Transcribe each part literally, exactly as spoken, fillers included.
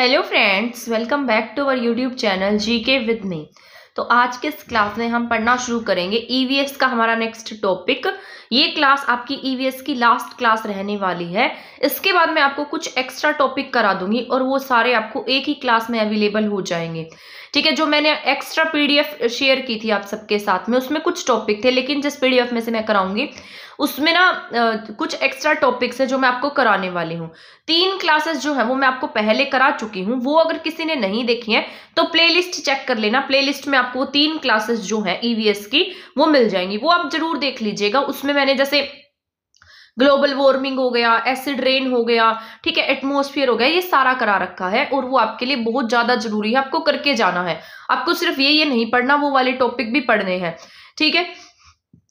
Hello friends, welcome back to our YouTube channel GK with me. तो आज के इस क्लास में हम पढ़ना शुरू करेंगे ईवीएस का हमारा नेक्स्ट टॉपिक। ये क्लास आपकी ईवीएस की लास्ट क्लास रहने वाली है। इसके बाद मैं आपको कुछ एक्स्ट्रा टॉपिक करा दूंगी और वो सारे आपको एक ही क्लास में अवेलेबल हो जाएंगे। ठीक है, जो मैंने एक्स्ट्रा पीडीएफ शेयर की थी आप सबके साथ में, उसमें कुछ टॉपिक थे, लेकिन जिस पीडीएफ में से मैं कराऊंगी उसमें ना कुछ एक्स्ट्रा टॉपिक्स है जो मैं आपको कराने वाली हूँ। तीन क्लासेस जो है वो मैं आपको पहले करा चुकी हूँ, वो अगर किसी ने नहीं देखी है तो प्लेलिस्ट चेक कर लेना। प्लेलिस्ट में आपको तीन क्लासेस जो है ईवीएस की वो मिल जाएंगी, वो आप जरूर देख लीजिएगा। उसमें मैंने जैसे ग्लोबल वार्मिंग हो गया, एसिड रेन हो गया, ठीक है, एटमॉस्फेयर हो गया, ये सारा करा रखा है और वो आपके लिए बहुत ज्यादा जरूरी है, आपको करके जाना है। आपको सिर्फ ये ये नहीं पढ़ना, वो वाले टॉपिक भी पढ़ने हैं। ठीक है,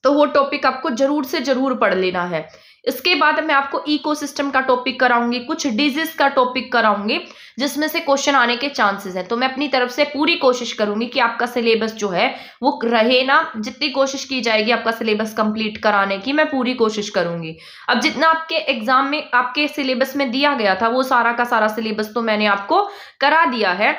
तो वो टॉपिक आपको जरूर से जरूर पढ़ लेना है। इसके बाद मैं आपको इकोसिस्टम का टॉपिक कराऊंगी, कुछ डिजीज का टॉपिक कराऊंगी जिसमें से क्वेश्चन आने के चांसेस हैं। तो मैं अपनी तरफ से पूरी कोशिश करूंगी कि आपका सिलेबस जो है वो रहे ना, जितनी कोशिश की जाएगी आपका सिलेबस कंप्लीट कराने की, मैं पूरी कोशिश करूंगी। अब जितना आपके एग्जाम में आपके सिलेबस में दिया गया था वो सारा का सारा सिलेबस तो मैंने आपको करा दिया है,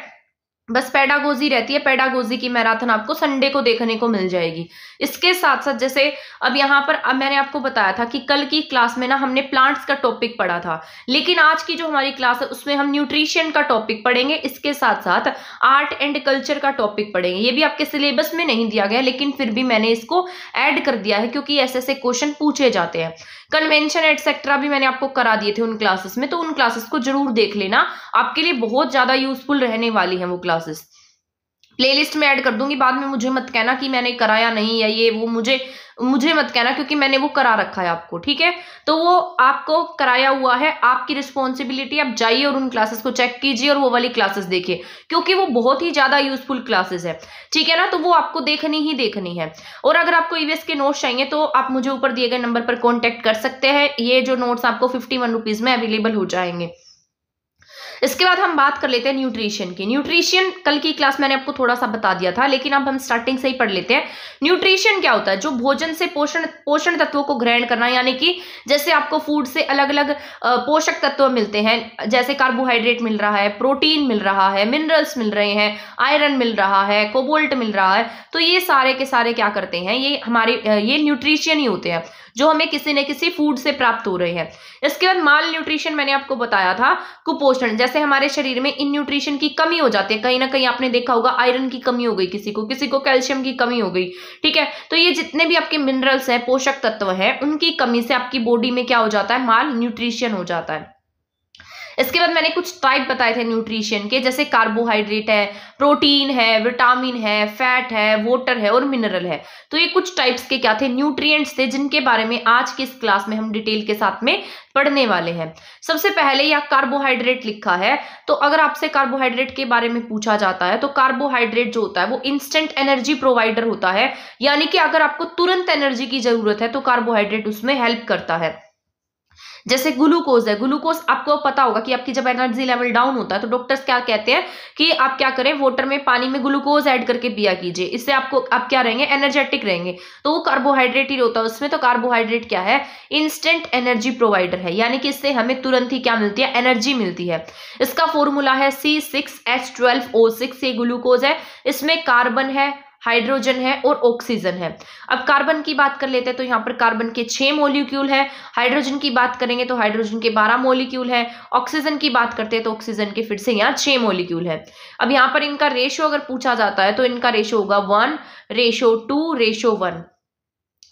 बस पेडागोजी रहती है। पेडागोजी की मैराथन आपको संडे को देखने को मिल जाएगी। इसके साथ साथ जैसे अब यहाँ पर अब मैंने आपको बताया था कि कल की क्लास में ना हमने प्लांट्स का टॉपिक पढ़ा था, लेकिन आज की जो हमारी क्लास है उसमें हम न्यूट्रिशन का टॉपिक पढ़ेंगे। इसके साथ साथ आर्ट एंड कल्चर का टॉपिक पढ़ेंगे। ये भी आपके सिलेबस में नहीं दिया गया, लेकिन फिर भी मैंने इसको ऐड कर दिया है क्योंकि ऐसे ऐसे क्वेश्चन पूछे जाते हैं। कन्वेंशन एटसेट्रा भी मैंने आपको करा दिए थे उन क्लासेस में, तो उन क्लासेस को जरूर देख लेना, आपके लिए बहुत ज्यादा यूजफुल रहने वाली है वो क्लासेस। प्लेलिस्ट में ऐड कर दूंगी, बाद में मुझे मत कहना कि मैंने कराया नहीं या ये वो, मुझे मुझे मत कहना क्योंकि मैंने वो करा रखा है आपको। ठीक है, तो वो आपको कराया हुआ है, आपकी रिस्पॉन्सिबिलिटी। आप जाइए और उन क्लासेस को चेक कीजिए और वो वाली क्लासेस देखिए क्योंकि वो बहुत ही ज्यादा यूजफुल क्लासेस है। ठीक है ना, तो वो आपको देखनी ही देखनी है। और अगर आपको ईवीएस के नोट्स चाहिए तो आप मुझे ऊपर दिए गए नंबर पर कॉन्टेक्ट कर सकते हैं। ये जो नोट्स आपको फिफ्टी वन रुपीज में अवेलेबल हो जाएंगे। इसके बाद हम बात कर लेते हैं न्यूट्रिशन की। न्यूट्रिशन कल की क्लास मैंने आपको थोड़ा सा बता दिया था, लेकिन अब हम स्टार्टिंग से ही पढ़ लेते हैं। न्यूट्रिशन क्या होता है? जो भोजन से पोषण पोषण तत्वों को ग्रहण करना, यानी कि जैसे आपको फूड से अलग अलग पोषक तत्व मिलते हैं, जैसे कार्बोहाइड्रेट मिल रहा है, प्रोटीन मिल रहा है, मिनरल्स मिल रहे हैं, आयरन मिल रहा है, कोबाल्ट मिल रहा है। तो ये सारे के सारे क्या करते हैं, ये हमारे ये न्यूट्रिशन ही होते हैं जो हमें किसी न किसी फूड से प्राप्त हो रहे हैं। इसके बाद माल न्यूट्रिशन मैंने आपको बताया था, कुपोषण, जैसे हमारे शरीर में इन न्यूट्रिशन की कमी हो जाती है। कहीं ना कहीं आपने देखा होगा आयरन की कमी हो गई किसी को, किसी को कैल्शियम की कमी हो गई। ठीक है, तो ये जितने भी आपके मिनरल्स हैं, पोषक तत्व हैं, उनकी कमी से आपकी बॉडी में क्या हो जाता है, माल न्यूट्रिशन हो जाता है। इसके बाद मैंने कुछ टाइप बताए थे न्यूट्रिशन के, जैसे कार्बोहाइड्रेट है, प्रोटीन है, विटामिन है, फैट है, वाटर है और मिनरल है। तो ये कुछ टाइप्स के क्या थे, न्यूट्रिएंट्स थे, जिनके बारे में आज की इस क्लास में हम डिटेल के साथ में पढ़ने वाले हैं। सबसे पहले यह कार्बोहाइड्रेट लिखा है, तो अगर आपसे कार्बोहाइड्रेट के बारे में पूछा जाता है तो कार्बोहाइड्रेट जो होता है वो इंस्टेंट एनर्जी प्रोवाइडर होता है, यानी कि अगर आपको तुरंत एनर्जी की जरूरत है तो कार्बोहाइड्रेट उसमें हेल्प करता है। जैसे ग्लूकोज है, ग्लूकोज आपको पता होगा कि आपकी जब एनर्जी लेवल डाउन होता है तो डॉक्टर्स क्या कहते हैं कि आप क्या करें, वाटर में, पानी में ग्लूकोज ऐड करके पिया कीजिए, इससे आपको आप क्या रहेंगे, एनर्जेटिक रहेंगे। तो वो कार्बोहाइड्रेट ही होता है उसमें। तो कार्बोहाइड्रेट क्या है, इंस्टेंट एनर्जी प्रोवाइडर है, यानी कि इससे हमें तुरंत ही क्या मिलती है, एनर्जी मिलती है। इसका फॉर्मूला है C six H twelve O six, ये ग्लूकोज है, इसमें कार्बन है, हाइड्रोजन है और ऑक्सीजन है। अब कार्बन की बात कर लेते हैं तो यहाँ पर कार्बन के छह मोलिक्यूल है, हाइड्रोजन की बात करेंगे तो हाइड्रोजन के बारह मोलिक्यूल है, ऑक्सीजन की बात करते हैं तो ऑक्सीजन के फिर से यहाँ छह मोलिक्यूल है। अब यहाँ पर इनका रेशियो अगर पूछा जाता है तो इनका रेशियो होगा one ratio two ratio one.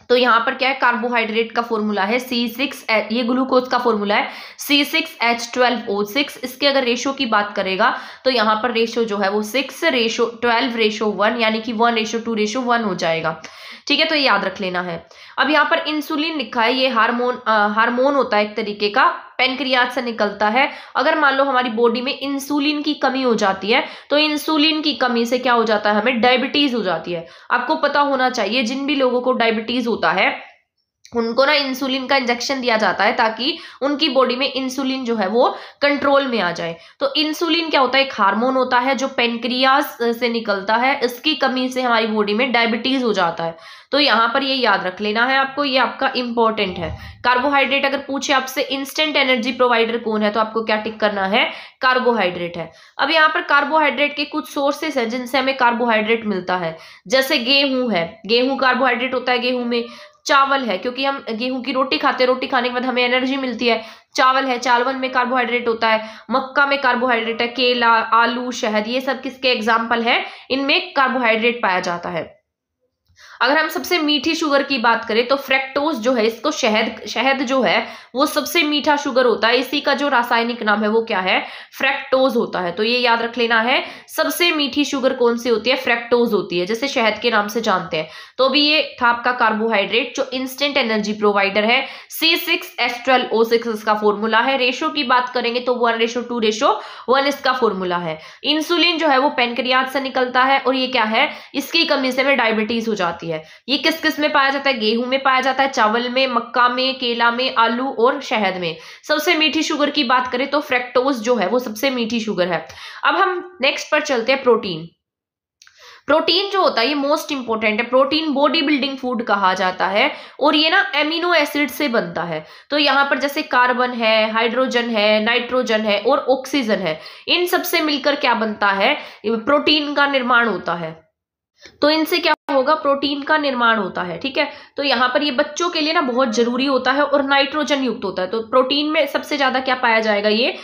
तो यहाँ पर क्या है, कार्बोहाइड्रेट का फॉर्मूला है सी सिक्स, ये ग्लूकोज का फॉर्मूला है C six H twelve O six. इसके अगर रेशो की बात करेगा तो यहाँ पर रेशो जो है वो six ratio twelve ratio one, यानी कि one ratio two ratio one हो जाएगा। ठीक है, तो ये याद रख लेना है। अब यहाँ पर इंसुलिन लिखा है, ये हार्मोन हार्मोन होता है एक तरीके का, पेनक्रियाज से निकलता है। अगर मान लो हमारी बॉडी में इंसुलिन की कमी हो जाती है तो इंसुलिन की कमी से क्या हो जाता है, हमें डायबिटीज हो जाती है। आपको पता होना चाहिए जिन भी लोगों को डायबिटीज होता है उनको ना इंसुलिन का इंजेक्शन दिया जाता है ताकि उनकी बॉडी में इंसुलिन जो है वो कंट्रोल में आ जाए। तो इंसुलिन क्या होता है, एक हार्मोन होता है जो पेनक्रियास से निकलता है, इसकी कमी से हमारी बॉडी में डायबिटीज हो जाता है। तो यहाँ पर ये याद रख लेना है आपको, ये आपका इंपॉर्टेंट है। कार्बोहाइड्रेट अगर पूछे आपसे इंस्टेंट एनर्जी प्रोवाइडर कौन है तो आपको क्या टिक करना है, कार्बोहाइड्रेट है। अब यहाँ पर कार्बोहाइड्रेट के कुछ सोर्सेस हैं जिनसे हमें कार्बोहाइड्रेट मिलता है, जैसे गेहूं है, गेहूं कार्बोहाइड्रेट होता है, गेहूं में चावल है क्योंकि हम गेहूं की रोटी खाते हैं, रोटी खाने के बाद हमें एनर्जी मिलती है। चावल है, चावल में कार्बोहाइड्रेट होता है, मक्का में कार्बोहाइड्रेट है, केला, आलू, शहद, ये सब किसके एग्जाम्पल है, इनमें कार्बोहाइड्रेट पाया जाता है। अगर हम सबसे मीठी शुगर की बात करें तो फ्रैक्टोज जो है, इसको शहद शहद जो है वो सबसे मीठा शुगर होता है, इसी का जो रासायनिक नाम है वो क्या है, फ्रैक्टोज होता है। तो ये याद रख लेना है, सबसे मीठी शुगर कौन सी होती है, फ्रैक्टोज होती है, जैसे शहद के नाम से जानते हैं। तो अभी ये था आपका कार्बोहाइड्रेट जो इंस्टेंट एनर्जी प्रोवाइडर है। C six S twelve O six इसका फॉर्मूला है। रेशो की बात करेंगे तो one ratio two ratio one इसका फॉर्मूला है। इंसुलिन जो है वो पेनक्रियाज से निकलता है और ये क्या है, इसकी कमी से हमें डायबिटीज हो जाती है। ये किस किस में पाया जाता है, गेहूं में पाया जाता है, चावल में, मक्का में, केला में, आलू और शहद में। सबसे मीठी शुगर की बात करें तो फ्रैक्टोज जो है वो सबसे मीठी शुगर है। अब हम नेक्स्ट पर चलते हैं प्रोटीन। प्रोटीन जो होता है ये मोस्ट इंपॉर्टेंट है, प्रोटीन बॉडी बिल्डिंग फूड कहा जाता है और ये ना एमिनो एसिड से बनता है। तो यहाँ पर जैसे कार्बन है, हाइड्रोजन है, नाइट्रोजन है और ऑक्सीजन है, इन सबसे मिलकर क्या बनता है, प्रोटीन का निर्माण होता है। तो इनसे क्या होगा, प्रोटीन का निर्माण होता है, ठीक है। तो यहाँ पर ये बच्चों के लिए ना बहुत जरूरी होता है और नाइट्रोजन युक्त होता है। तो प्रोटीन में सबसे ज्यादा क्या पाया जाएगा, ये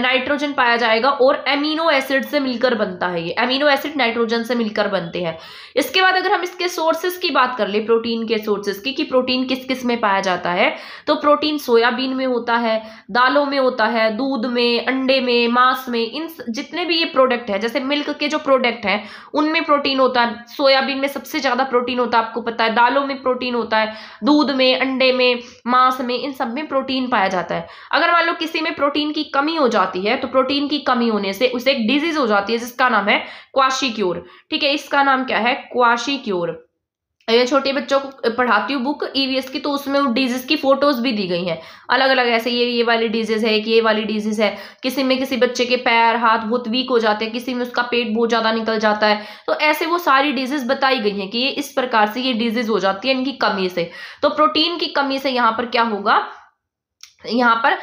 नाइट्रोजन पाया जाएगा और एमिनो एसिड से मिलकर बनता है, ये एमिनो एसिड नाइट्रोजन से मिलकर बनते हैं। इसके बाद अगर हम इसके सोर्सेस की बात कर ले, प्रोटीन के सोर्सेस की, कि प्रोटीन किस किस में पाया जाता है, तो प्रोटीन सोयाबीन में होता है, दालों में होता है, दूध में, अंडे में, मांस में, इन जितने भी ये प्रोडक्ट है, जैसे मिल्क के जो प्रोडक्ट हैं उनमें प्रोटीन होता है। सोयाबीन में सबसे ज्यादा प्रोटीन होता है, आपको पता है, दालों में प्रोटीन होता है, दूध में, अंडे में, मांस में, इन सब में प्रोटीन पाया जाता है। अगर मान लो किसी में प्रोटीन की कमी हो जाती है तो प्रोटीन की कमी होने से उसे एक डिजीज हो जाती है जिसका नाम है क्वाशिक्योर, ठीक है। इसका नाम क्या है, क्वाशिक्योर। मैं छोटे बच्चों को पढ़ाती हूँ बुक ई वी एस की, तो उसमें उस डिजीज की फोटोज भी दी गई हैं, अलग अलग ऐसे, ये ये वाली डिजीज है, एक ये वाली डिजीज है। किसी में किसी बच्चे के पैर हाथ बहुत वीक हो जाते हैं, किसी में उसका पेट बहुत ज्यादा निकल जाता है, तो ऐसे वो सारी डिजीज बताई गई हैं कि ये इस प्रकार से ये डिजीज हो जाती है इनकी कमी से। तो प्रोटीन की कमी से यहाँ पर क्या होगा, यहाँ पर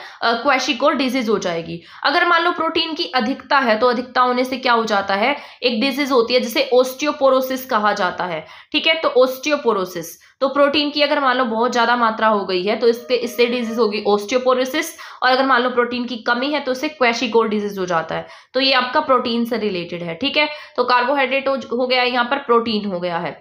क्वाशिक्योर डिजीज हो जाएगी। अगर मान लो प्रोटीन की अधिकता है तो अधिकता होने से क्या हो जाता है, एक डिजीज होती है जिसे ऑस्टियोपोरोसिस कहा जाता है, ठीक है। तो ऑस्टियोपोरोसिस, तो प्रोटीन की अगर मान लो बहुत ज्यादा मात्रा हो गई है तो इसके इससे डिजीज होगी ऑस्टियोपोरोसिस, और अगर मान लो प्रोटीन की कमी है तो इससे क्वाशिक्योर डिजीज हो जाता है। तो ये आपका प्रोटीन से रिलेटेड है, ठीक है। तो कार्बोहाइड्रेट हो गया, यहाँ पर प्रोटीन हो गया है।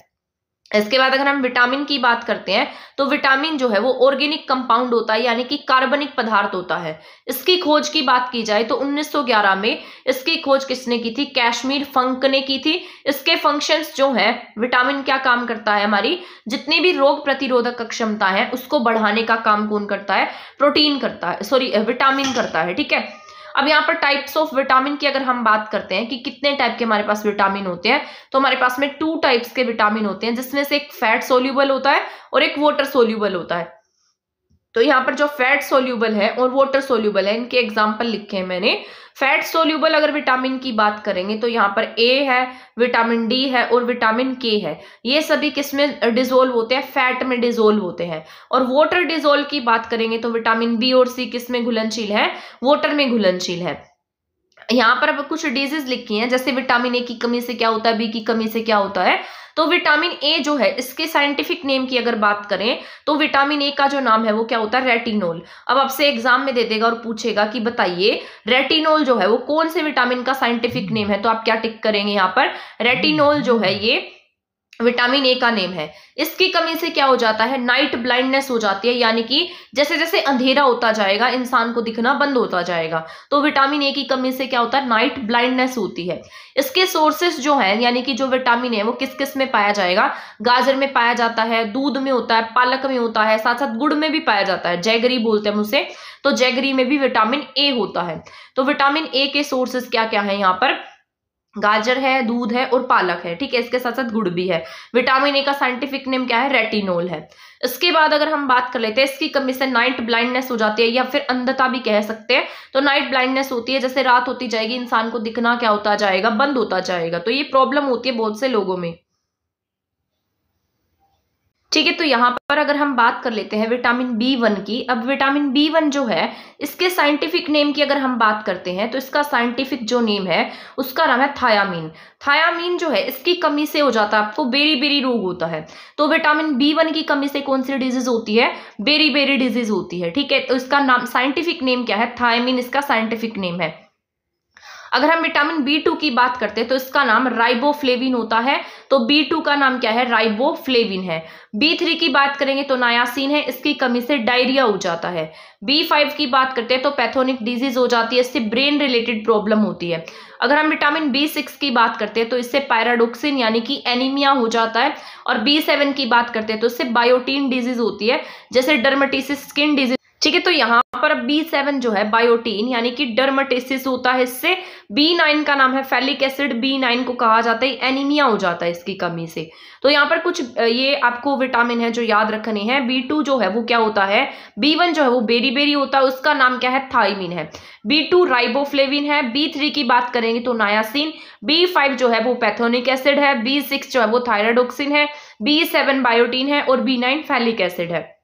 इसके बाद अगर हम विटामिन की बात करते हैं तो विटामिन जो है वो ऑर्गेनिक कंपाउंड होता है, यानी कि कार्बनिक पदार्थ होता है। इसकी खोज की बात की जाए तो उन्नीस सौ ग्यारह में इसकी खोज किसने की थी, कैश्मीर फंक ने की थी। इसके फंक्शंस जो है, विटामिन क्या काम करता है, हमारी जितनी भी रोग प्रतिरोधक क्षमता है उसको बढ़ाने का काम कौन करता है, प्रोटीन करता है, सॉरी विटामिन करता है, ठीक है। अब यहाँ पर टाइप्स ऑफ विटामिन की अगर हम बात करते हैं कि कितने टाइप के हमारे पास विटामिन होते हैं, तो हमारे पास में टू टाइप्स के विटामिन होते हैं, जिसमें से एक फैट सोल्यूबल होता है और एक वाटर सोल्यूबल होता है। तो यहाँ पर जो फैट सोल्यूबल है और वाटर सोल्यूबल है, इनके एग्जाम्पल लिखे हैं मैंने। फैट सोल्यूबल अगर विटामिन की बात करेंगे तो यहाँ पर ए है, विटामिन डी है और विटामिन के है, ये सभी किसमें डिसोल्व होते हैं, फैट में डिसोल्व होते हैं। और वाटर डिसोल्व की बात करेंगे तो विटामिन बी और सी किसमें घुलनशील है, वाटर में घुलनशील है। यहाँ पर अब कुछ डिजीज लिखी हैं, जैसे विटामिन ए की कमी से क्या होता है, बी की कमी से क्या होता है। तो विटामिन ए जो है, इसके साइंटिफिक नेम की अगर बात करें तो विटामिन ए का जो नाम है वो क्या होता है, रेटिनोल। अब आपसे एग्जाम में दे देगा और पूछेगा कि बताइए रेटिनोल जो है वो कौन से विटामिन का साइंटिफिक नेम है, तो आप क्या टिक करेंगे, यहाँ पर रेटिनोल जो है ये विटामिन ए का नेम है। इसकी कमी से क्या हो जाता है, नाइट ब्लाइंडनेस हो जाती है, यानी कि जैसे जैसे अंधेरा होता जाएगा इंसान को दिखना बंद होता जाएगा। तो विटामिन ए की कमी से क्या होता है, नाइट ब्लाइंडनेस होती है। इसके सोर्सेस जो हैं, यानी कि जो विटामिन है वो किस किस में पाया जाएगा, गाजर में पाया जाता है, दूध में होता है, पालक में होता है, साथ साथ गुड़ में भी पाया जाता है, जैगरी बोलते हैं उसे, तो जैगरी में भी विटामिन ए होता है। तो विटामिन ए के सोर्सेस क्या क्या है, यहाँ पर गाजर है, दूध है और पालक है, ठीक है, इसके साथ साथ गुड़ भी है। विटामिन ए का साइंटिफिक नेम क्या है? रेटिनोल है। इसके बाद अगर हम बात कर लेते हैं, इसकी कमी से नाइट ब्लाइंडनेस हो जाती है या फिर अंधता भी कह सकते हैं। तो नाइट ब्लाइंडनेस होती है, जैसे रात होती जाएगी इंसान को दिखना क्या होता जाएगा, बंद होता जाएगा। तो ये प्रॉब्लम होती है बहुत से लोगों में, ठीक है। तो यहाँ पर अगर हम बात कर लेते हैं विटामिन बी वन की। अब विटामिन बी वन जो है, इसके साइंटिफिक नेम की अगर हम बात करते हैं तो इसका साइंटिफिक जो नेम है उसका नाम है थायामीन। थायामीन जो है इसकी कमी से हो जाता है आपको बेरी बेरी रोग होता है। तो विटामिन बी वन की कमी से कौन सी डिजीज होती है? बेरी बेरी डिजीज होती है, ठीक है। तो इसका नाम साइंटिफिक नेम क्या है? थायामीन इसका साइंटिफिक नेम है। अगर हम विटामिन बी टू की बात करते हैं तो इसका नाम राइबोफ्लेविन होता है। तो बी टू का नाम क्या है? राइबोफ्लेविन है। बी थ्री की बात करेंगे तो नायासीन है, इसकी कमी से डायरिया हो जाता है। बी फाइव की बात करते हैं तो पैथोनिक डिजीज हो जाती है, इससे ब्रेन रिलेटेड प्रॉब्लम होती है। अगर हम विटामिन बी सिक्स की बात करते हैं तो इससे पायराडोक्सिन यानी कि एनीमिया हो जाता है। और बी सेवन की बात करते हैं तो इससे बायोटिन डिजीज होती है, जैसे डर्मेटाइटिस स्किन डिजीज, ठीक है। तो यहाँ पर बी सेवन जो है बायोटीन यानी कि डर्मेटाइटिस होता है इससे। बी नाइन का नाम है फैलिक एसिड, बी नाइन को कहा जाता है एनीमिया हो जाता है इसकी कमी से। तो यहाँ पर कुछ ये आपको विटामिन है जो याद रखने हैं। बी टू जो है वो क्या होता है? बी वन जो है वो बेरी बेरी होता है, उसका नाम क्या है? थायमीन है। बी टू राइबोफ्लेविन है। बी थ्री की बात करेंगे तो नायासिन। बी फाइव जो है वो पैथोनिक एसिड है। बी सिक्स जो है वो थायराडोक्सिन है। बी सेवन बायोटीन है और बी नाइन फैलिक एसिड है।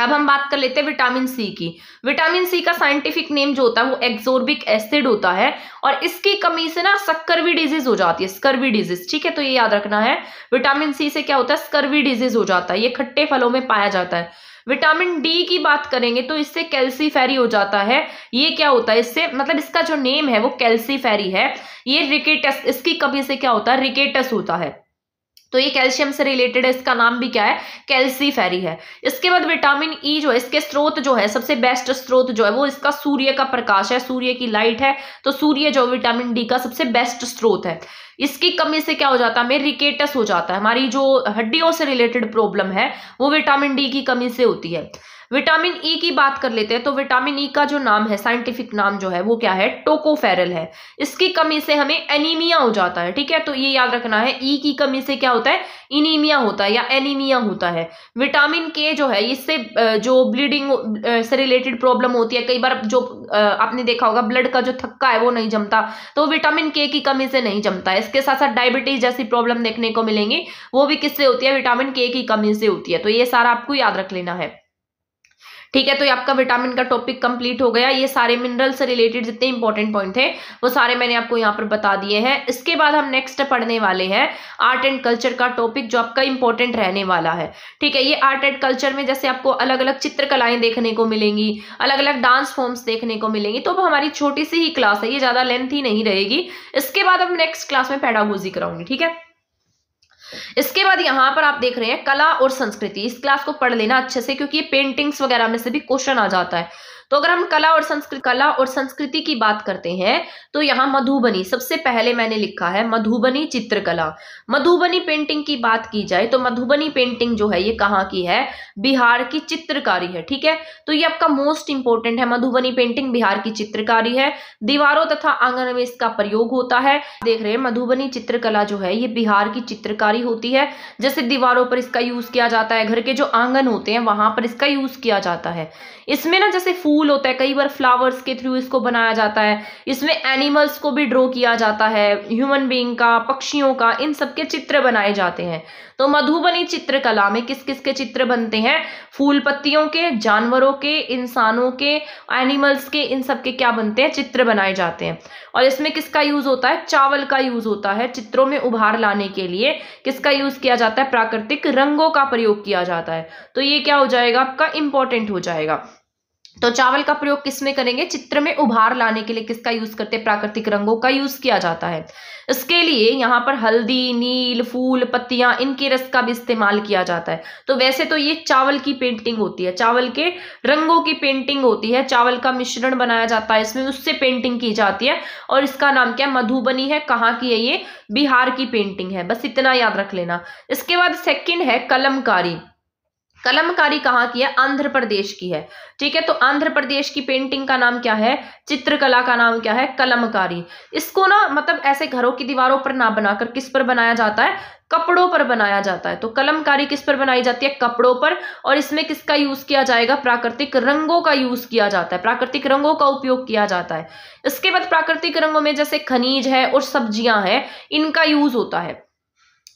अब हम बात कर लेते हैं विटामिन सी की। विटामिन सी का साइंटिफिक नेम जो होता है वो एक्सोर्बिक एसिड होता है और इसकी कमी से ना स्कर्वी डिजीज हो जाती है, स्कर्वी डिजीज, ठीक है। तो ये याद रखना है, विटामिन सी से क्या होता है? स्कर्वी डिजीज हो जाता है। ये खट्टे फलों में पाया जाता है। विटामिन डी की बात करेंगे तो इससे कैल्सीफेरी हो जाता है। ये क्या होता है? इससे मतलब इसका जो नेम है वो कैल्सीफेरी है। ये रिकेटस, इसकी कमी से क्या होता है? रिकेटस होता है। तो ये कैल्शियम से रिलेटेड है, इसका नाम भी क्या है? कैल्सीफेरी है। इसके बाद विटामिन ई जो है, इसके स्रोत जो है, सबसे बेस्ट स्रोत जो है वो इसका सूर्य का प्रकाश है, सूर्य की लाइट है। तो सूर्य जो विटामिन डी का सबसे बेस्ट स्रोत है। इसकी कमी से क्या हो जाता है? हमें रिकेटस हो जाता है। हमारी जो हड्डियों से रिलेटेड प्रॉब्लम है वो विटामिन डी की कमी से होती है। विटामिन ई की बात कर लेते हैं तो विटामिन ई का जो नाम है, साइंटिफिक नाम जो है वो क्या है? टोकोफेरल है। इसकी कमी से हमें एनीमिया हो जाता है, ठीक है। तो ये याद रखना है, ई की कमी से क्या होता है? एनीमिया होता है या एनीमिया होता है। विटामिन के जो है, इससे जो ब्लीडिंग से रिलेटेड प्रॉब्लम होती है, कई बार जो आपने देखा होगा ब्लड का जो थक्का है वो नहीं जमता, तो विटामिन के की कमी से नहीं जमता है। इसके साथ साथ डायबिटीज जैसी प्रॉब्लम देखने को मिलेंगी, वो भी किससे होती है? विटामिन के की कमी से होती है। तो ये सारा आपको याद रख लेना है, ठीक है। तो ये आपका विटामिन का टॉपिक कंप्लीट हो गया। ये सारे मिनरल से रिलेटेड जितने इंपॉर्टेंट पॉइंट थे वो सारे मैंने आपको यहाँ पर बता दिए हैं। इसके बाद हम नेक्स्ट पढ़ने वाले हैं आर्ट एंड कल्चर का टॉपिक, जो आपका इंपॉर्टेंट रहने वाला है, ठीक है। ये आर्ट एंड कल्चर में जैसे आपको अलग अलग चित्रकलाएं देखने को मिलेंगी, अलग अलग डांस फॉर्म्स देखने को मिलेंगी। तो अब हमारी छोटी सी ही क्लास है, ये ज़्यादा लेंथ ही नहीं रहेगी। इसके बाद हम नेक्स्ट क्लास में पेडागोजी कराऊंगी, ठीक है। इसके बाद यहाँ पर आप देख रहे हैं कला और संस्कृति। इस क्लास को पढ़ लेना अच्छे से, क्योंकि ये पेंटिंग्स वगैरह में से भी क्वेश्चन आ जाता है। तो अगर हम कला और संस्कृति कला और संस्कृति की बात करते हैं तो यहाँ मधुबनी, सबसे पहले मैंने लिखा है मधुबनी चित्रकला। मधुबनी पेंटिंग की बात की जाए तो मधुबनी पेंटिंग जो है ये कहाँ की है? बिहार की चित्रकारी है, ठीक है। तो ये आपका मोस्ट इंपॉर्टेंट है, मधुबनी पेंटिंग बिहार की चित्रकारी है। दीवारों तथा आंगन में इसका प्रयोग होता है। देख रहे हैं मधुबनी चित्रकला जो है ये बिहार की चित्रकारी होती है। जैसे दीवारों पर इसका यूज किया जाता है, घर के जो आंगन होते हैं वहां पर इसका यूज किया जाता है। इसमें ना जैसे फूल होता है, कई बार फ्लावर्स के थ्रू इसको बनाया जाता है। इसमें एनिमल्स को भी ड्रॉ किया जाता है, ह्यूमन बीइंग का, पक्षियों का, इन सब के चित्र बनाए जाते हैं। तो मधुबनी चित्रकला में किस किस के चित्र बनते हैं? फूल पत्तियों के, जानवरों के, इंसानों के, एनिमल्स के, इन सब के क्या बनते हैं? चित्र बनाए जाते हैं। और इसमें किसका यूज होता है? चावल का यूज होता है। चित्रों में उभार लाने के लिए किसका यूज किया जाता है? प्राकृतिक रंगों का प्रयोग किया जाता है। तो ये क्या हो जाएगा? आपका इंपॉर्टेंट हो जाएगा। तो चावल का प्रयोग किसमें करेंगे? चित्र में उभार लाने के लिए किसका यूज करते हैं? प्राकृतिक रंगों का यूज किया जाता है। इसके लिए यहाँ पर हल्दी, नील, फूल, पत्तियां, इनके रस का भी इस्तेमाल किया जाता है। तो वैसे तो ये चावल की पेंटिंग होती है, चावल के रंगों की पेंटिंग होती है, चावल का मिश्रण बनाया जाता है इसमें, उससे पेंटिंग की जाती है। और इसका नाम क्या है? मधुबनी है। कहाँ की है ये? बिहार की पेंटिंग है। बस इतना याद रख लेना। इसके बाद सेकेंड है कलमकारी। कलमकारी कहाँ की है? आंध्र प्रदेश की है। ठीक है, तो आंध्र प्रदेश की पेंटिंग का नाम क्या है? चित्रकला का नाम क्या है? कलमकारी। इसको ना मतलब ऐसे घरों की दीवारों पर ना बनाकर किस पर बनाया जाता है? कपड़ों पर बनाया जाता है। तो कलमकारी किस पर बनाई जाती है? कपड़ों पर। और इसमें किसका यूज किया जाएगा? प्राकृतिक रंगों का यूज किया जाता है, प्राकृतिक रंगों का उपयोग किया जाता है। इसके बाद प्राकृतिक रंगों में जैसे खनिज है और सब्जियां हैं, इनका यूज होता है।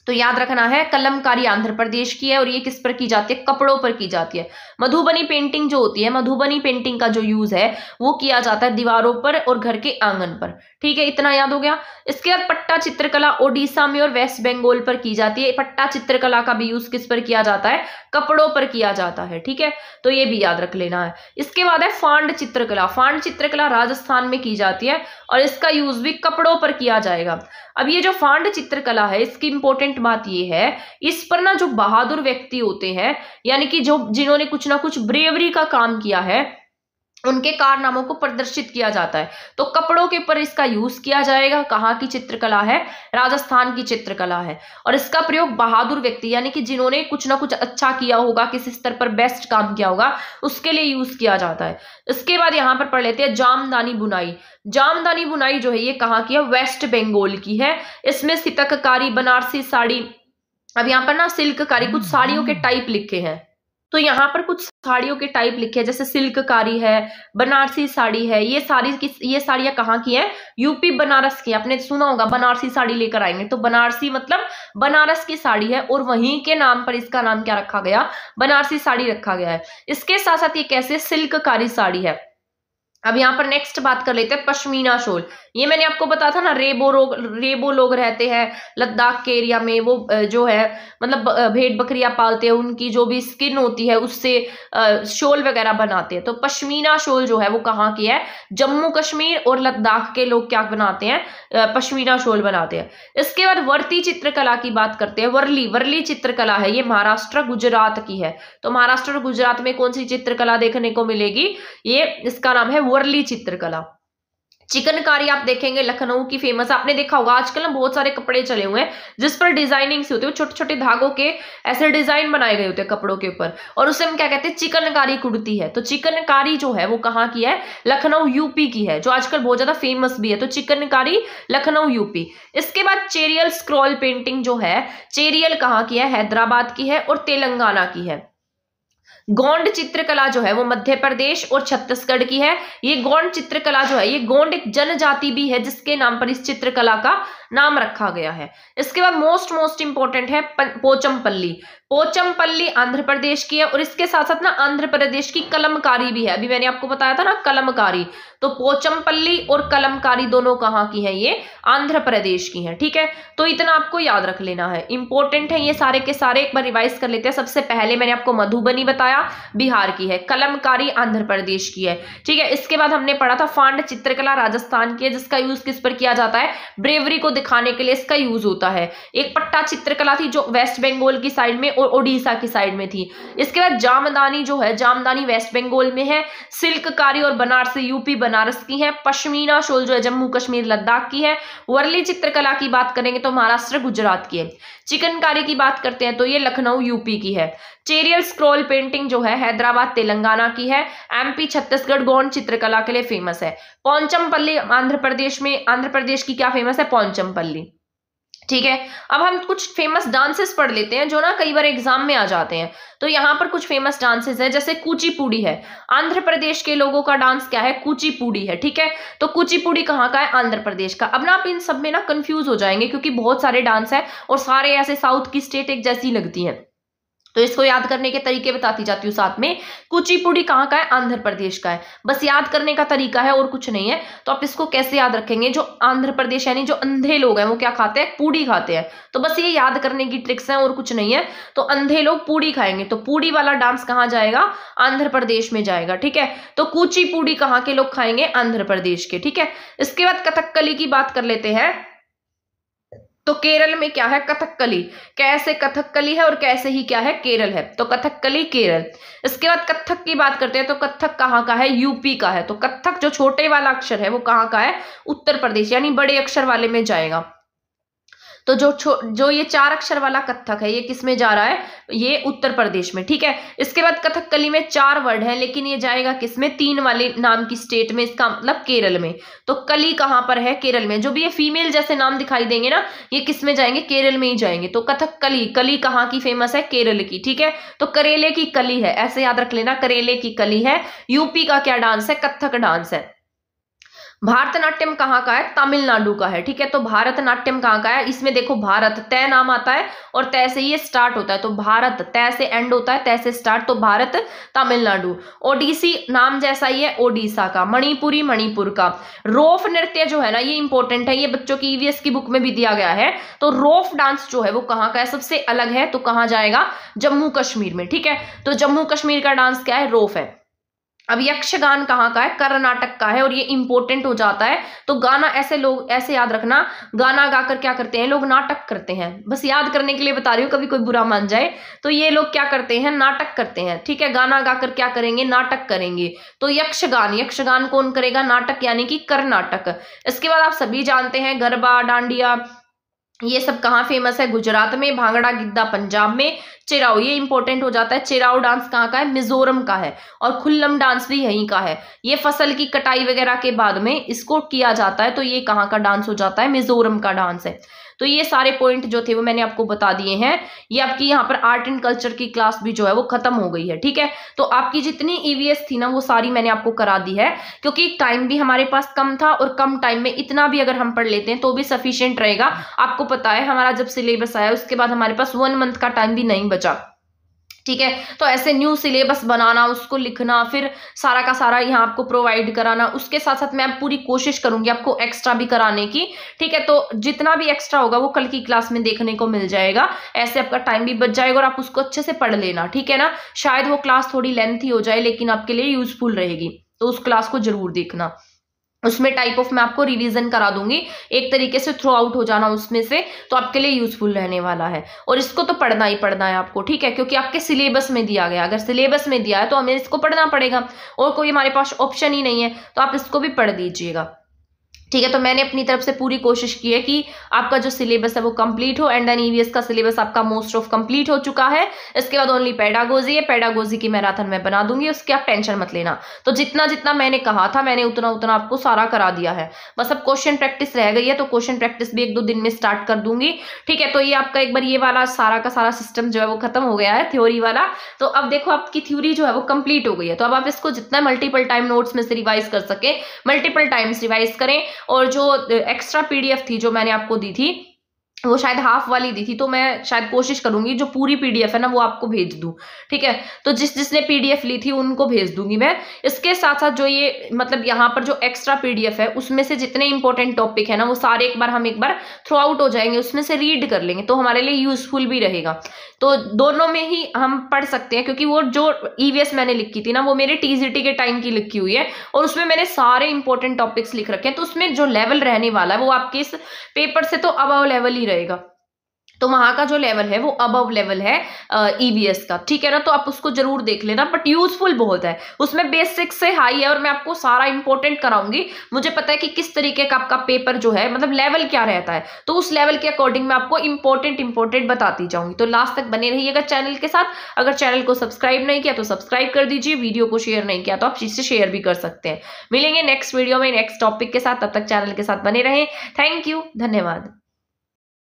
तो याद रखना है कलमकारी आंध्र प्रदेश की है और ये किस पर की जाती है? कपड़ों पर की जाती है। मधुबनी पेंटिंग जो होती है, मधुबनी पेंटिंग का जो यूज है वो किया जाता है दीवारों पर और घर के आंगन पर। ठीक है, इतना याद हो गया। इसके बाद पट्टा चित्रकला ओडिशा में और वेस्ट बंगाल पर की जाती है। पट्टा चित्रकला का भी यूज किस पर किया जाता है? कपड़ों पर किया जाता है। ठीक है, तो ये भी याद रख लेना है। इसके बाद है फांड चित्रकला। फांड चित्रकला राजस्थान में की जाती है और इसका यूज भी कपड़ों पर किया जाएगा। अब ये जो फांड चित्रकला है, इसकी इंपॉर्टेंट बात ये है, इस पर ना जो बहादुर व्यक्ति होते हैं, यानी कि जो जिन्होंने कुछ ना कुछ ब्रेवरी का काम किया है, उनके कारनामों को प्रदर्शित किया जाता है। तो कपड़ों के ऊपर इसका यूज किया जाएगा। कहाँ की चित्रकला है? राजस्थान की चित्रकला है। और इसका प्रयोग बहादुर व्यक्ति यानी कि जिन्होंने कुछ ना कुछ अच्छा किया होगा, किसी स्तर पर बेस्ट काम किया होगा, उसके लिए यूज किया जाता है। इसके बाद यहाँ पर पढ़ लेते हैं जामदानी बुनाई। जामदानी बुनाई जो है ये कहाँ की है? वेस्ट बंगाल की है। इसमें सितककारी, बनारसी साड़ी, अब यहाँ पर ना सिल्ककारी, कुछ साड़ियों के टाइप लिखे हैं, तो यहाँ पर कुछ साड़ियों के टाइप लिखे हैं, जैसे सिल्ककारी है, बनारसी साड़ी है। ये साड़ी किस ये साड़ियाँ कहाँ की हैं? यूपी बनारस की। आपने सुना होगा बनारसी साड़ी लेकर आएंगे, तो बनारसी मतलब बनारस की साड़ी है और वहीं के नाम पर इसका नाम क्या रखा गया? बनारसी साड़ी रखा गया है। इसके साथ साथ ये कैसे सिल्ककारी साड़ी है। अब यहाँ पर नेक्स्ट बात कर लेते हैं पश्मीना शॉल। ये मैंने आपको बताया था ना, रेबो लोग रेबो लोग रहते हैं लद्दाख के एरिया में, वो जो है मतलब भेड़ बकरियां पालते हैं, उनकी जो भी स्किन होती है उससे शॉल वगैरह बनाते हैं। तो पश्मीना शॉल जो है वो कहाँ की है? जम्मू कश्मीर और लद्दाख के लोग क्या बनाते हैं? पश्मीना शॉल बनाते हैं। इसके बाद वर्ली चित्रकला की बात करते हैं। वर्ली वर्ली चित्रकला है ये महाराष्ट्र गुजरात की है। तो महाराष्ट्र और गुजरात में कौन सी चित्रकला देखने को मिलेगी? ये इसका नाम है वर्ली चित्रकला। चिकनकारी आप देखेंगे लखनऊ की फेमस, आपने देखा होगा आजकल ना बहुत सारे कपड़े चले हुए हैं जिस पर डिजाइनिंग से होती है, छोटे छोटे धागों के ऐसे डिजाइन बनाए गए होते हैं कपड़ों के ऊपर, और उसे हम क्या कहते हैं? चिकनकारी कुर्ती है। तो चिकनकारी जो है वो कहाँ की है? लखनऊ यूपी की है, जो आजकल बहुत ज्यादा फेमस भी है। तो चिकनकारी लखनऊ यूपी। इसके बाद चेरियल स्क्रॉल पेंटिंग जो है, चेरियल कहाँ की है? हैदराबाद की है और तेलंगाना की है। गोंड चित्रकला जो है वो मध्य प्रदेश और छत्तीसगढ़ की है। ये गोंड चित्रकला जो है, ये गोंड एक जनजाति भी है जिसके नाम पर इस चित्रकला का नाम रखा गया है। इसके बाद मोस्ट मोस्ट इंपॉर्टेंट है पोचमपल्ली। पोचमपल्ली आंध्र प्रदेश की है और इसके साथ साथ ना आंध्र प्रदेश की कलमकारी भी है। अभी मैंने आपको बताया था ना कलमकारी, तो पोचमपल्ली और कलमकारी दोनों कहाँ की है? ये आंध्र प्रदेश की है। ठीक है, तो इतना आपको याद रख लेना है, इंपॉर्टेंट है ये सारे के सारे। एक बार रिवाइज कर लेते हैं। सबसे पहले मैंने आपको मधुबनी बताया, बिहार की है। कलमकारी आंध्र प्रदेश की है। ठीक है, इसके बाद हमने पढ़ा था फांड चित्रकला राजस्थान की है, जिसका यूज किस पर किया जाता है? ब्रेवरी को दिखाने के लिए इसका यूज होता है। एक पट्टा चित्रकला थी जो वेस्ट बंगाल की साइड में और ओडिशा की साइड में थी। इसके बाद जामदानी जो है, जामदानी वेस्ट बंगाल में है। सिल्ककारी और बनारसी यूपी बनारस की है। पश्मीना शॉल जो है जम्मू कश्मीर लद्दाख की है। वर्ली चित्रकला की बात करेंगे तो महाराष्ट्र गुजरात की है। चिकनकारी की बात करते हैं तो ये लखनऊ यूपी की है। चेरियल स्क्रॉल पेंटिंग जो है हैदराबाद तेलंगाना की है। एमपी छत्तीसगढ़ गोंड चित्रकला के लिए फेमस है। पोचमपल्ली आंध्र प्रदेश में, आंध्र प्रदेश की क्या फेमस है? पोचमपल्ली। ठीक है, अब हम कुछ फेमस डांसेस पढ़ लेते हैं जो ना कई बार एग्जाम में आ जाते हैं। तो यहाँ पर कुछ फेमस डांसेस हैं, जैसे कुचिपुड़ी है। आंध्र प्रदेश के लोगों का डांस क्या है? कुचिपुड़ी है। ठीक है, तो कुचिपुड़ी कहाँ का है? आंध्र प्रदेश का। अब ना आप इन सब में ना कंफ्यूज हो जाएंगे क्योंकि बहुत सारे डांस है और सारे ऐसे साउथ की स्टेट एक जैसी लगती है, तो इसको याद करने के तरीके बताती जाती हूँ साथ में। कुचिपुड़ी कहाँ का है? आंध्र प्रदेश का है। बस याद करने का तरीका है और कुछ नहीं है। तो आप इसको कैसे याद रखेंगे? जो आंध्र प्रदेश यानी जो अंधे लोग हैं वो क्या खाते हैं? पूड़ी खाते हैं। तो बस ये याद करने की ट्रिक्स हैं और कुछ नहीं है। तो अंधे लोग पूड़ी खाएंगे, तो पूड़ी वाला डांस कहाँ जाएगा? आंध्र प्रदेश में जाएगा। ठीक है, तो कुचिपुड़ी कहाँ के लोग खाएंगे? आंध्र प्रदेश के। ठीक है, इसके बाद कथकली की बात कर लेते हैं। तो केरल में क्या है? कथकली। कैसे कथकली है और कैसे ही क्या है? केरल है। तो कथकली केरल। इसके बाद कथक की बात करते हैं तो कथक कहाँ का है? यूपी का है। तो कथक जो छोटे वाला अक्षर है वो कहाँ का है? उत्तर प्रदेश, यानी बड़े अक्षर वाले में जाएगा। तो जो जो ये चार अक्षर वाला कथक है ये किस में जा रहा है, ये उत्तर प्रदेश में। ठीक है, इसके बाद कथकली में चार वर्ड है लेकिन ये जाएगा किस में, तीन वाले नाम की स्टेट में, इसका मतलब केरल में। तो कली कहां पर है, केरल में। जो भी ये फीमेल जैसे नाम दिखाई देंगे ना, ये किस में जाएंगे, केरल में ही जाएंगे। तो कथक कली, कली कहाँ की फेमस है, केरल की। ठीक है, तो करेले की कली है, ऐसे याद रख लेना, करेले की कली है। यूपी का क्या डांस है, कथक डांस है। भारतनाट्यम कहाँ का है, तमिलनाडु का है। ठीक है, तो भारतनाट्यम कहाँ का है, इसमें देखो भारत तय नाम आता है और तय से ये स्टार्ट होता है, तो भारत तय से एंड होता है, तय से स्टार्ट, तो भारत तमिलनाडु। ओडिसी नाम जैसा ही है, ओडिशा का। मणिपुरी, मणिपुर का। रोफ नृत्य जो है ना, ये इंपॉर्टेंट है, ये बच्चों की ईवीएस की बुक में भी दिया गया है। तो रोफ डांस जो है वो कहाँ का है, सबसे अलग है, तो कहाँ जाएगा, जम्मू कश्मीर में। ठीक है, तो जम्मू कश्मीर का डांस क्या है, रोफ है। अब यक्षगान कहाँ का है, कर्नाटक का है, और ये इंपॉर्टेंट हो जाता है। तो गाना ऐसे लोग ऐसे याद रखना, गाना गाकर क्या करते हैं लोग, नाटक करते हैं। बस याद करने के लिए बता रही हूँ, कभी कोई बुरा मान जाए। तो ये लोग क्या करते हैं, नाटक करते हैं। ठीक है, गाना गाकर क्या करेंगे, नाटक करेंगे। तो यक्षगान, यक्षगान कौन करेगा, नाटक यानी कि कर्नाटक। इसके बाद आप सभी जानते हैं गरबा, डांडिया, ये सब कहाँ फेमस है, गुजरात में। भांगड़ा, गिद्दा पंजाब में। चिराओ, ये इंपॉर्टेंट हो जाता है, चिराओ डांस कहाँ का है, मिजोरम का है। और खुल्लम डांस भी यहीं का है, ये फसल की कटाई वगैरह के बाद में इसको किया जाता है, तो ये कहाँ का डांस हो जाता है, मिजोरम का डांस है। तो ये सारे पॉइंट जो थे वो मैंने आपको बता दिए हैं। ये आपकी यहाँ पर आर्ट एंड कल्चर की क्लास भी जो है वो खत्म हो गई है। ठीक है, तो आपकी जितनी ईवीएस थी ना वो सारी मैंने आपको करा दी है, क्योंकि टाइम भी हमारे पास कम था, और कम टाइम में इतना भी अगर हम पढ़ लेते हैं तो भी सफिशिएंट रहेगा। आपको पता है हमारा जब सिलेबस आया उसके बाद हमारे पास वन मंथ का टाइम भी नहीं बचा। ठीक है, तो ऐसे न्यू सिलेबस बनाना, उसको लिखना, फिर सारा का सारा यहाँ आपको प्रोवाइड कराना, उसके साथ साथ मैं पूरी कोशिश करूंगी आपको एक्स्ट्रा भी कराने की। ठीक है, तो जितना भी एक्स्ट्रा होगा वो कल की क्लास में देखने को मिल जाएगा, ऐसे आपका टाइम भी बच जाएगा और आप उसको अच्छे से पढ़ लेना। ठीक है ना, शायद वो क्लास थोड़ी लेंथी हो जाए लेकिन आपके लिए यूजफुल रहेगी, तो उस क्लास को जरूर देखना। उसमें टाइप ऑफ मैं आपको रिवीजन करा दूंगी, एक तरीके से थ्रो आउट हो जाना उसमें से, तो आपके लिए यूजफुल रहने वाला है। और इसको तो पढ़ना ही पढ़ना है आपको। ठीक है, क्योंकि आपके सिलेबस में दिया गया, अगर सिलेबस में दिया है तो हमें इसको पढ़ना पड़ेगा, और कोई हमारे पास ऑप्शन ही नहीं है, तो आप इसको भी पढ़ दीजिएगा। ठीक है, तो मैंने अपनी तरफ से पूरी कोशिश की है कि आपका जो सिलेबस है वो कंप्लीट हो, एंड देन ईवीएस का सिलेबस आपका मोस्ट ऑफ कंप्लीट हो चुका है। इसके बाद ओनली पेडागोजी है, पेडागोजी की मैराथन मैं बना दूंगी, उसकी आप टेंशन मत लेना। तो जितना जितना मैंने कहा था मैंने उतना उतना आपको सारा करा दिया है, बस अब क्वेश्चन प्रैक्टिस रह गई है, तो क्वेश्चन प्रैक्टिस भी एक दो दिन में स्टार्ट कर दूंगी। ठीक है, तो ये आपका एक बार ये वाला सारा का सारा सिस्टम जो है वो खत्म हो गया है, थ्योरी वाला। तो अब देखो आपकी थ्योरी जो है वो कंप्लीट हो गई है, तो अब आप इसको जितना मल्टीपल टाइम नोट्स में से रिवाइज कर सके मल्टीपल टाइम्स रिवाइज करें। और जो एक्स्ट्रा पीडीएफ थी जो मैंने आपको दी थी वो शायद हाफ वाली दी थी, तो मैं शायद कोशिश करूंगी जो पूरी पीडीएफ है ना वो आपको भेज दूं। ठीक है, तो जिस जिसने पीडीएफ ली थी उनको भेज दूंगी मैं। इसके साथ साथ जो ये मतलब यहाँ पर जो एक्स्ट्रा पीडीएफ है उसमें से जितने इंपॉर्टेंट टॉपिक है ना वो सारे एक बार हम एक बार थ्रू आउट हो जाएंगे, उसमें से रीड कर लेंगे, तो हमारे लिए यूजफुल भी रहेगा। तो दोनों में ही हम पढ़ सकते हैं, क्योंकि वो जो ईवीएस मैंने लिखी थी ना वो मेरे टीजीटी के टाइम की लिखी हुई है, और उसमें मैंने सारे इंपॉर्टेंट टॉपिक्स लिख रखे हैं, तो उसमें जो लेवल रहने वाला है वो आपके इस पेपर से तो अबव लेवल ही रहेगा। तो वहां का जो लेवल है वो अबव लेवल है ईवीएस का। ठीक है ना, तो आप उसको जरूर देख लेना, बट यूजफुल बहुत है, उसमें बेसिक से हाई है, और मैं आपको सारा इंपॉर्टेंट कराऊंगी। मुझे पता है कि किस तरीके का आपका पेपर जो है मतलब लेवल क्या रहता है, तो उस लेवल के अकॉर्डिंग मैं आपको इंपॉर्टेंट इंपॉर्टेंट बताती जाऊंगी। तो लास्ट तक बने रहिएगा चैनल के साथ। अगर चैनल को सब्सक्राइब नहीं किया तो सब्सक्राइब कर दीजिए, वीडियो को शेयर नहीं किया तो आप इसे शेयर भी कर सकते हैं। मिलेंगे नेक्स्ट वीडियो में नेक्स्ट टॉपिक के साथ, तब तक चैनल के साथ बने रहें। थैंक यू, धन्यवाद।